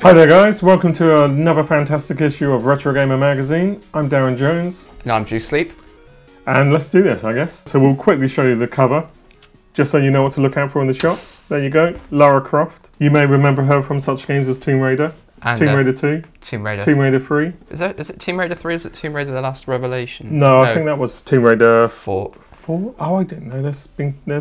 Hi there guys, welcome to another fantastic issue of Retro Gamer Magazine. I'm Darran Jones. And I'm Drew Sleep. And let's do this, I guess. So we'll quickly show you the cover, just so you know what to look out for in the shops. There you go, Lara Croft. You may remember her from such games as Tomb Raider, and, Tomb Raider 2, Tomb Raider 3. Is it Tomb Raider 3 or is it Tomb Raider The Last Revelation? No, I think that was Tomb Raider 4. Oh, I didn't know. There's been a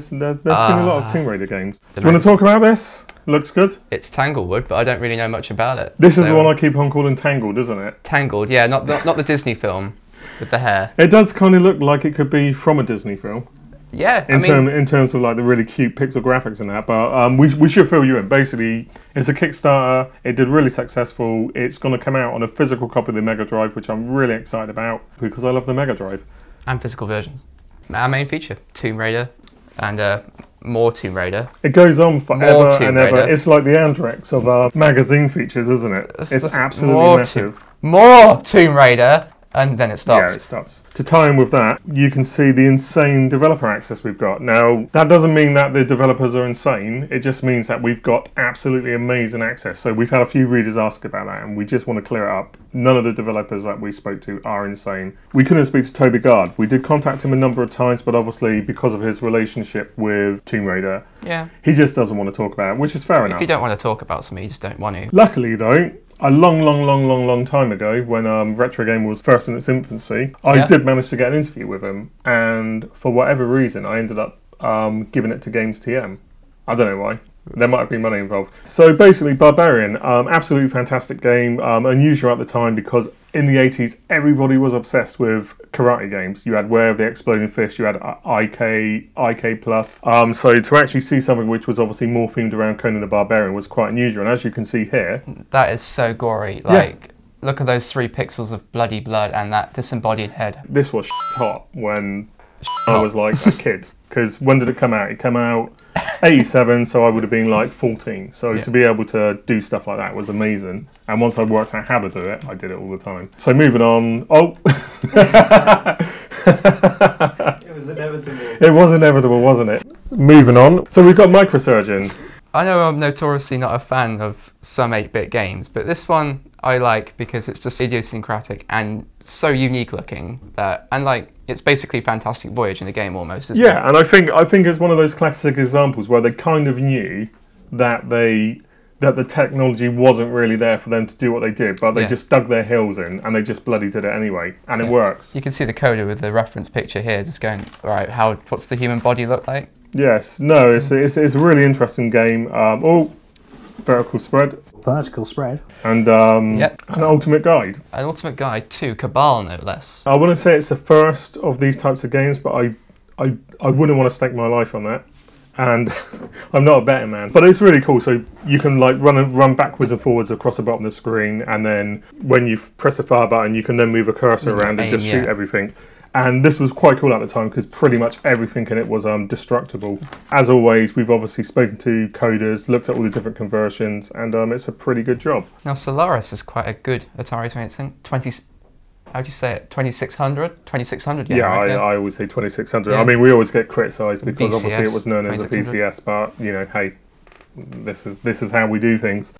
lot of Tomb Raider games. Do you want to talk about this? Looks good. It's Tanglewood, but I don't really know much about it. This is the one I keep on calling Tangled, isn't it? Tangled, yeah, not the Disney film with the hair. It does kind of look like it could be from a Disney film. Yeah, in terms of like the really cute pixel graphics and that, but we should fill you in. Basically, it's a Kickstarter. It did really successful. It's going to come out on a physical copy of the Mega Drive, which I'm really excited about because I love the Mega Drive and physical versions. Our main feature, Tomb Raider, and more Tomb Raider. It goes on forever and ever. It's like the Andrex of our magazine features, isn't it? It's absolutely massive. More Tomb Raider, and then it stops. Yeah, it stops. To tie in with that, you can see the insane developer access we've got. Now, that doesn't mean that the developers are insane. It just means that we've got absolutely amazing access. So we've had a few readers ask about that, and we just want to clear it up. None of the developers that we spoke to are insane. We couldn't speak to Toby Gard. We did contact him a number of times, but obviously because of his relationship with Tomb Raider, yeah, he just doesn't want to talk about it, which is fair enough. If you don't want to talk about something, you just don't want to. Luckily though, a long time ago, when Retro Gamer was first in its infancy, I did manage to get an interview with him, and for whatever reason, I ended up giving it to Games TM. I don't know why. There might have been money involved. So basically, Barbarian, absolutely fantastic game, unusual at the time because in the 80s, everybody was obsessed with karate games. You had Where of the Exploding Fish, you had IK Plus. So to actually see something which was obviously more themed around Conan the Barbarian was quite unusual. And as you can see here... That is so gory. Like, yeah. Look at those 3 pixels of bloody blood and that disembodied head. This was hot when I was like a kid. Because when did it come out? It came out... 87, so I would have been like 14. So to be able to do stuff like that was amazing. And once I worked out how to do it, I did it all the time. So moving on. Oh! It was inevitable. It was inevitable, wasn't it? Moving on. So we've got Microsurgeon. I know I'm notoriously not a fan of some 8-bit games, but this one I like because it's just idiosyncratic and so unique looking that, and like, it's basically Fantastic Voyage in the game almost, isn't it? Yeah, and I think it's one of those classic examples where they kind of knew that the technology wasn't really there for them to do what they did, but they just dug their heels in and they just bloody did it anyway, and it works. You can see the coder with the reference picture here just going, right, how, what's the human body look like? Yes, no, it's a really interesting game. Vertical spread. Vertical spread. And an ultimate guide. An ultimate guide to Cabal, no less. I wouldn't say it's the first of these types of games, but I wouldn't want to stake my life on that. And I'm not a betting man. But it's really cool, so you can like run backwards and forwards across the bottom of the screen, and then when you press the fire button, you can then move a cursor around and just shoot everything. And this was quite cool at the time because pretty much everything in it was destructible. As always, we've obviously spoken to coders, looked at all the different conversions, and it's a pretty good job. Now, Solaris is quite a good Atari 2600 game, right? I always say 2600. Yeah. I mean, we always get criticised because obviously it was known as a VCS, but, you know, hey, this is how we do things.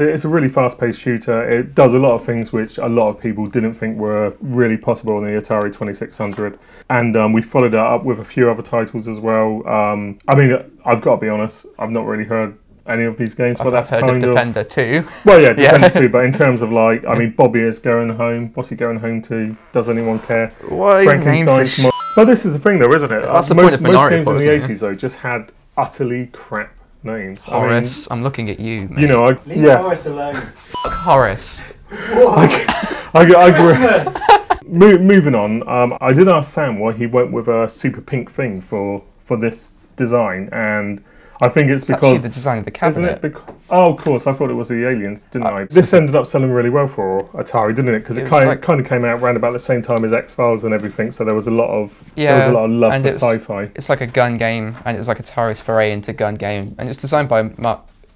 It's a really fast-paced shooter. It does a lot of things which a lot of people didn't think were really possible on the Atari 2600. And we followed that up with a few other titles as well. I mean, I've got to be honest, I've not really heard any of these games. But that's heard of Defender 2. Well, yeah, Defender 2, but in terms of like, I mean, Bobby is going home. What's he going home to? Does anyone care? Well, Frankenstein's more... But this is the thing though, isn't it? That's the point of Minority Report, most games in the 80s though just had utterly crap names. Horace, I mean, I'm looking at you, mate. You know, leave Horace alone. Fuck Horace. I Moving on, I did ask Sam why he went with a super pink thing for this design, and I think it's because the design of the cabinet. Isn't it? Oh, of course. I thought it was the aliens, didn't I? This ended up selling really well for Atari, didn't it? Because it kind of came out around about the same time as X Files and everything. So there was a lot of love for sci-fi. It's like a gun game, and it was like Atari's foray into gun game, and it's designed by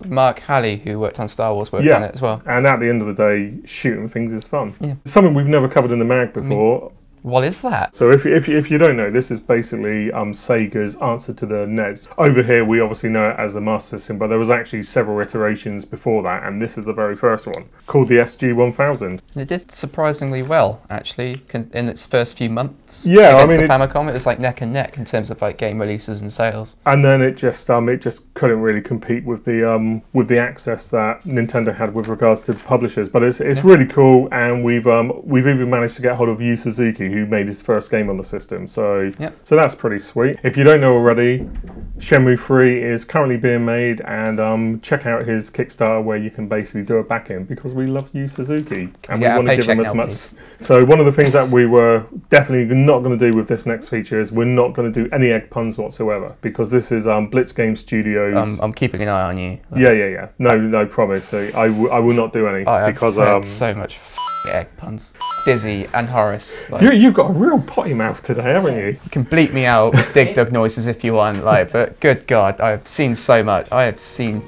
Mark Halley, who worked on Star Wars, on it as well. And at the end of the day, shooting things is fun. Yeah. Something we've never covered in the mag before. What is that? So if you don't know, this is basically Sega's answer to the NES. Over here we obviously know it as the Master System, but there was actually several iterations before that, and this is the very first one, called the SG-1000. It did surprisingly well, actually, in its first few months. Yeah, I mean, the Famicom, it was like neck and neck in terms of like game releases and sales. And then it just couldn't really compete with the access that Nintendo had with regards to publishers. But it's really cool, and we've even managed to get hold of Yu Suzuki, who made his first game on the system, so that's pretty sweet. If you don't know already, Shenmue 3 is currently being made, and check out his Kickstarter where you can basically do a back-in, because we love Yu Suzuki and we want to give him as much. So one of the things that we were definitely not going to do with this next feature is we're not going to do any egg puns whatsoever, because this is Blitz Game Studios. I'm keeping an eye on you. Yeah. No, promise. So I will not do any because I've heard so much egg puns. Dizzy and Horace. Like, you've got a real potty mouth today, haven't you? You can bleep me out with dig dug noises if you want, like, but good God, I've seen so much. I have seen...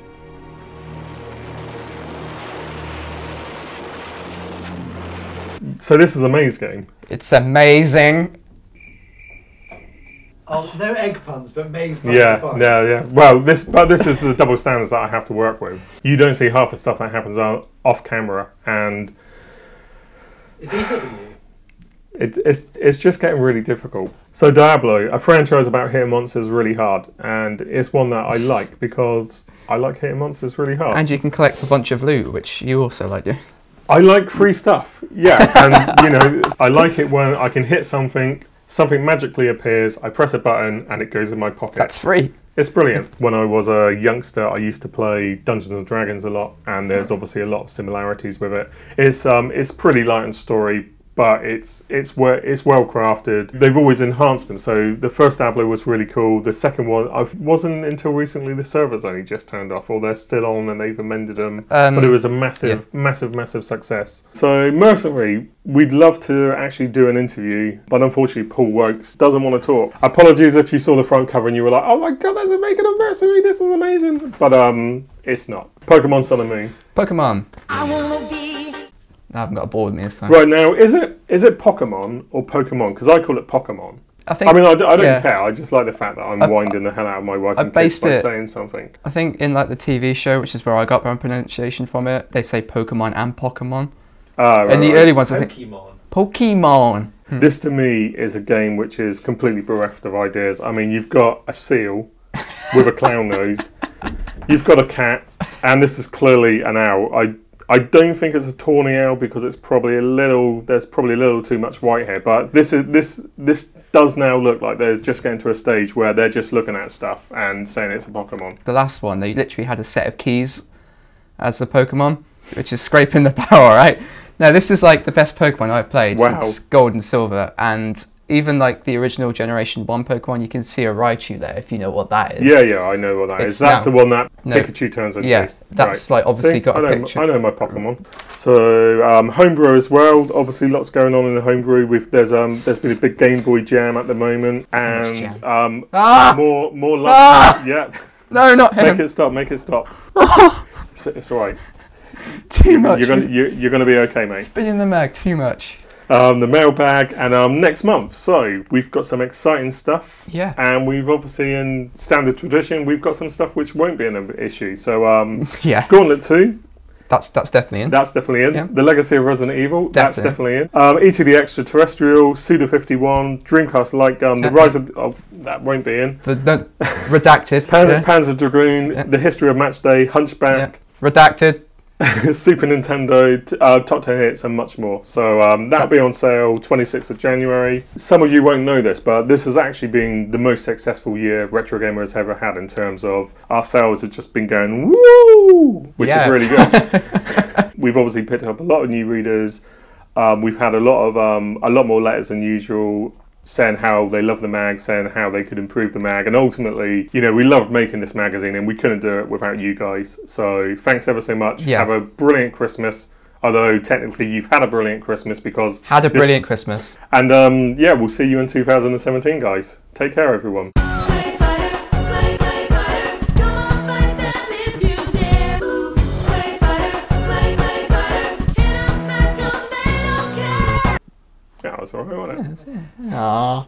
So this is a maze game. It's amazing. Oh, no egg puns, but maze puns. Yeah. Well, this is the double standards that I have to work with. You don't see half the stuff that happens off camera, and... It's just getting really difficult. So Diablo, a franchise about hitting monsters really hard, and it's one that I like because I like hitting monsters really hard. And you can collect a bunch of loot, which you also like, yeah? I like free stuff, yeah, and you know, I like it when I can hit something magically appears, I press a button and it goes in my pocket. That's free. It's brilliant. When I was a youngster, I used to play Dungeons and Dragons a lot, and there's obviously a lot of similarities with it. It's pretty light on story, but it's well crafted. They've always enhanced them. So the first Diablo was really cool. The second one, I wasn't until recently. The servers only just turned off, or they're still on and they've amended them. But it was a massive success. So Mercenary, we'd love to actually do an interview, but unfortunately Paul Wokes doesn't want to talk. Apologies if you saw the front cover and you were like, oh my God, that's a making of Mercenary. This is amazing. But it's not. Pokemon Sun and Moon. Pokemon. I wanna be. I haven't got a board with me this time. Right now, is it Pokemon or Pokemon? Because I call it Pokemon. I don't care. I just like the fact that I'm winding the hell out of my wife and kids by saying something. I think in like the TV show, which is where I got my pronunciation from it, they say Pokemon and Pokemon. Right, and the early ones, I think Pokemon. This to me is a game which is completely bereft of ideas. I mean, you've got a seal with a clown nose. You've got a cat, and this is clearly an owl. I don't think it's a tawny owl because it's probably there's probably a little too much white hair, but this does now look like they're just getting to a stage where they're just looking at stuff and saying it's a Pokemon. The last one, they literally had a set of keys as a Pokemon, which is scraping the power, right? Now this is like the best Pokemon I've played since Gold and Silver, and even like the original Generation 1 Pokemon, you can see a Raichu there, if you know what that is. Yeah, I know what that is. That's the one that Pikachu turns into. Yeah, that's right. Like obviously see, got a picture. I know my Pokemon. So homebrew as well. Obviously, lots going on in the homebrew. There's been a big Game Boy Jam at the moment, more love. Yeah. No, not him. Make it stop. It's all right. Too much. You're gonna be okay, mate. Spin in the mag. Too much. The mailbag, and next month, so we've got some exciting stuff. Yeah. And we've obviously, in standard tradition, we've got some stuff which won't be an issue. So Gauntlet 2. That's definitely in. That's definitely in. Yeah. The Legacy of Resident Evil. That's definitely in. E.T. the Extraterrestrial, Suda 51, Dreamcast Light Gun, The Rise of... Oh, that won't be in. The redacted. Panzer Dragoon, The History of Match Day, Hunchback. Yeah. Redacted. Super Nintendo, Top 10 Hits and much more. So that'll be on sale 26th of January. Some of you won't know this, but this has actually been the most successful year Retro Gamer has ever had in terms of our sales have just been going woo, which is really good. We've obviously picked up a lot of new readers. We've had a lot more letters than usual, saying how they love the mag, saying how they could improve the mag, and ultimately, you know, we loved making this magazine and we couldn't do it without you guys. So thanks ever so much. Yeah. Have a brilliant Christmas. Although technically you've had a brilliant Christmas because... Had a brilliant Christmas. And we'll see you in 2017, guys. Take care, everyone. Yeah, that's all right. for her, wasn't it? Yes, yeah. Aww.